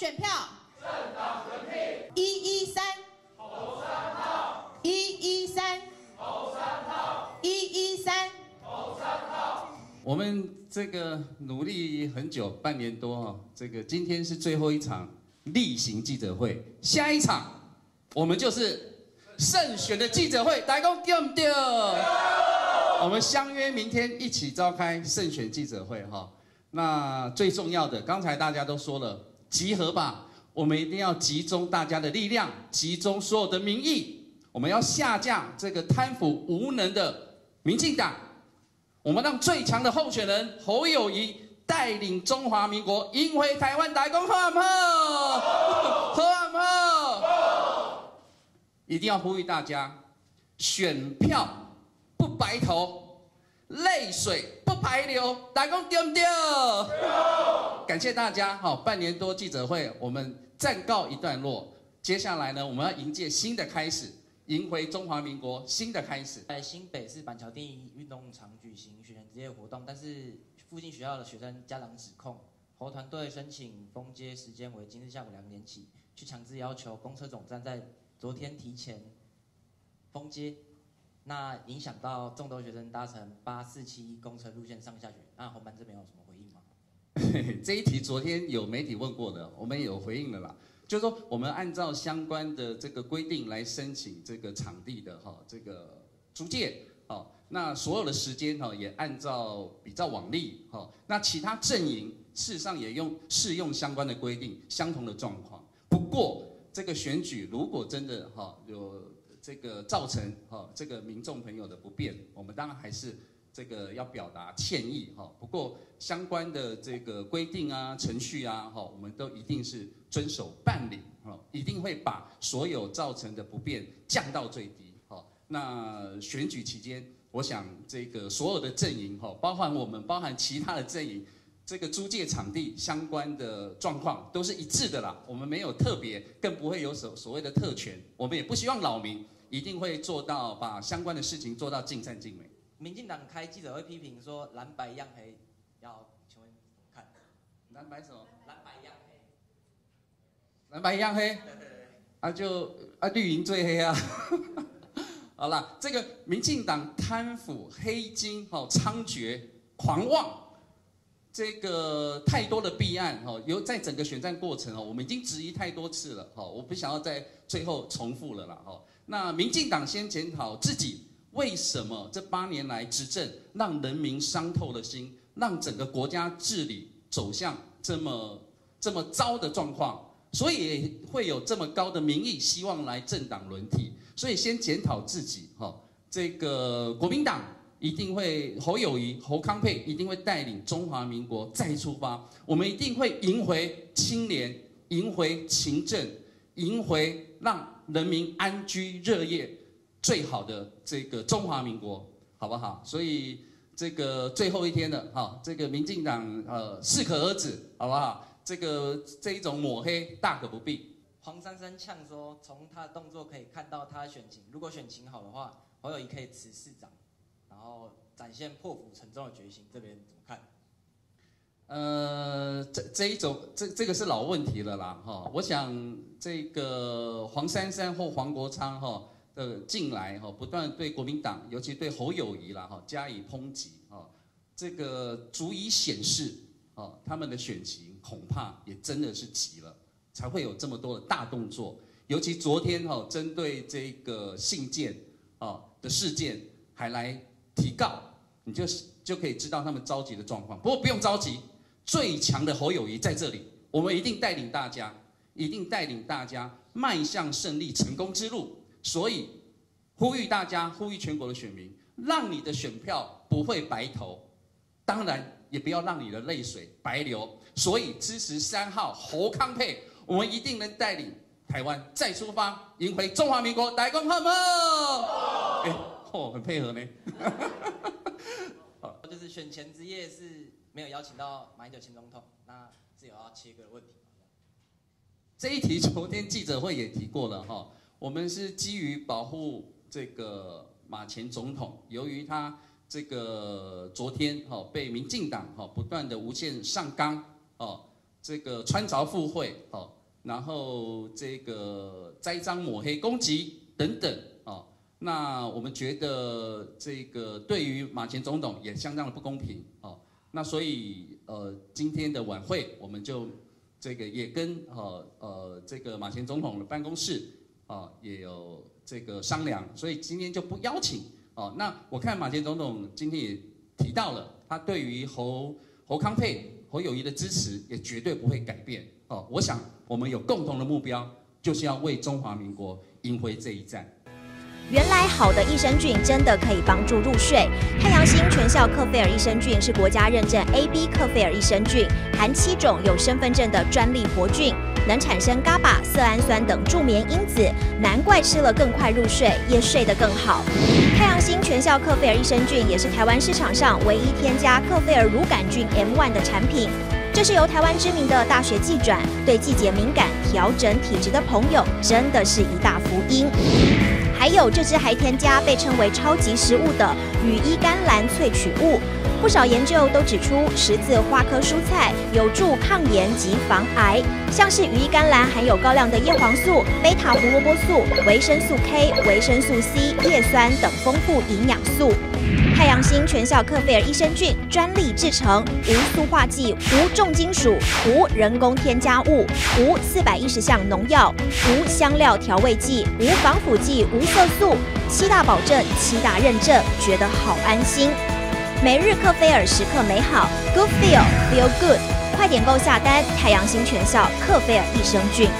选票。政党轮替。113。投三套。113。投三套。113。投三套。我们这个努力很久，半年多哦，这个今天是最后一场例行记者会，下一场我们就是胜选的记者会，大家说对不对？我们相约明天一起召开胜选记者会哈。那最重要的，刚才大家都说了，集合吧，我们一定要集中大家的力量，集中所有的民意，我们要下架这个贪腐无能的民进党，我们让最强的候选人侯友宜带领中华民国赢回台湾，大家说好不好？好不好？一定要呼吁大家，选票不白投。 泪水不排流，打工丢不丢？感谢大家，好，半年多记者会我们暂告一段落。接下来呢，我们要迎接新的开始，迎回中华民国新的开始。在新北市板桥地运动场举行学生之夜活动，但是附近学校的学生家长指控侯团队申请封街时间为今日下午2点起，去强制要求公车总站在昨天提前封街。 那影响到众多学生搭乘847公车路线上下学，那红班这边有什么回应吗？这一题昨天有媒体问过的，我们有回应了啦，就是说我们按照相关的这个规定来申请这个场地的哈，这个租借哦，那所有的时间哈也按照比照往例哈，那其他阵营事实上也用适用相关的规定，相同的状况。不过这个选举如果真的哈有。 这个造成哈这个民众朋友的不便，我们当然还是这个要表达歉意哈。不过相关的这个规定啊、程序啊哈，我们都一定是遵守办理哈，一定会把所有造成的不便降到最低哈。那选举期间，我想这个所有的阵营哈，包含我们、包含其他的阵营，这个租借场地相关的状况都是一致的啦。我们没有特别，更不会有所谓的特权，我们也不希望扰民。 一定会做到把相关的事情做到尽善尽美。民进党开记者会批评说蓝白一样黑，要请问怎么看？蓝白什么？蓝白一样黑。蓝白一样黑？对对对。啊就啊绿营最黑啊。好啦，这个民进党贪腐、黑金、哦猖獗、狂妄，这个太多的弊案哦，有在整个选战过程哦，我们已经质疑太多次了哦，我不想要在最后重复了啦哦。 那民进党先检讨自己，为什么这8年来执政，让人民伤透了心，让整个国家治理走向这么糟的状况，所以也会有这么高的民意，希望来政党轮替。所以先检讨自己，哈，这个国民党一定会侯友宜、侯康沛一定会带领中华民国再出发，我们一定会赢回清廉，赢回勤政，赢回让。 人民安居乐业，最好的这个中华民国，好不好？所以这个最后一天了，哈，这个民进党适可而止，好不好？这一种抹黑大可不必。黄珊珊呛说，从他的动作可以看到他的选情，如果选情好的话，侯友宜可以辞市长，然后展现破釜沉舟的决心，这边怎么看？ 这个是老问题了啦，哈、哦，我想这个黄珊珊或黄国昌哈、哦、近来哈、哦、不断对国民党，尤其对侯友宜啦哈、哦、加以抨击哈、哦，这个足以显示哦他们的选情恐怕也真的是急了，才会有这么多的大动作，尤其昨天哈、哦、针对这个信件哦的事件还来提告，你就可以知道他们着急的状况。不过不用着急。 最强的侯友宜在这里，我们一定带领大家，一定带领大家迈向胜利成功之路。所以，呼吁大家，呼吁全国的选民，让你的选票不会白投，当然也不要让你的泪水白流。所以，支持3号侯康沛，我们一定能带领台湾再出发，赢回中华民国，大家好吗？哎，哦，很配合呢。就是选前之夜是。 没有邀请到马英九前总统，那是有要切割的问题吗？这一题昨天记者会也提过了哈，我们是基于保护这个马前总统，由于他这个昨天哈被民进党哈不断的无限上纲哦，这个穿凿附会，哦，然后这个栽赃抹黑、攻击等等，哦，那我们觉得这个对于马前总统也相当的不公平，哦，那所以今天的晚会我们就这个也跟这个马前总统的办公室啊也有这个商量，所以今天就不邀请哦。那我看马前总统今天也提到了，他对于侯康沛。 侯友宜的支持也绝对不会改变哦，我想我们有共同的目标，就是要为中华民国赢回这一战。原来好的益生菌真的可以帮助入睡。太阳星全效克菲尔益生菌是国家认证 AB 克菲尔益生菌，含7种有身份证的专利活菌，能产生 GABA、色氨酸等助眠因子，难怪吃了更快入睡，也睡得更好。 太阳星全效克菲尔益生菌也是台湾市场上唯一添加克菲尔乳杆菌 M1 的产品。这是由台湾知名的大学季转，对季节敏感、调整体质的朋友真的是一大福音。还有这支还添加被称为超级食物的羽衣甘蓝萃取物，不少研究都指出10字花科蔬菜有助抗炎及防癌。像是羽衣甘蓝含有高量的叶黄素、贝塔胡萝卜素、维生素 K、维生素 C、叶酸等丰富营养素。太阳星全效克菲尔益生菌专利制成，无塑化剂、无重金属、无人工添加物、无410项农药、无香料调味剂、无防腐剂、无 色素7大保证、7大认证，觉得好安心。每日克菲尔时刻美好 ，Good Feel Feel Good， 快点购下单！太阳星全效克菲尔益生菌。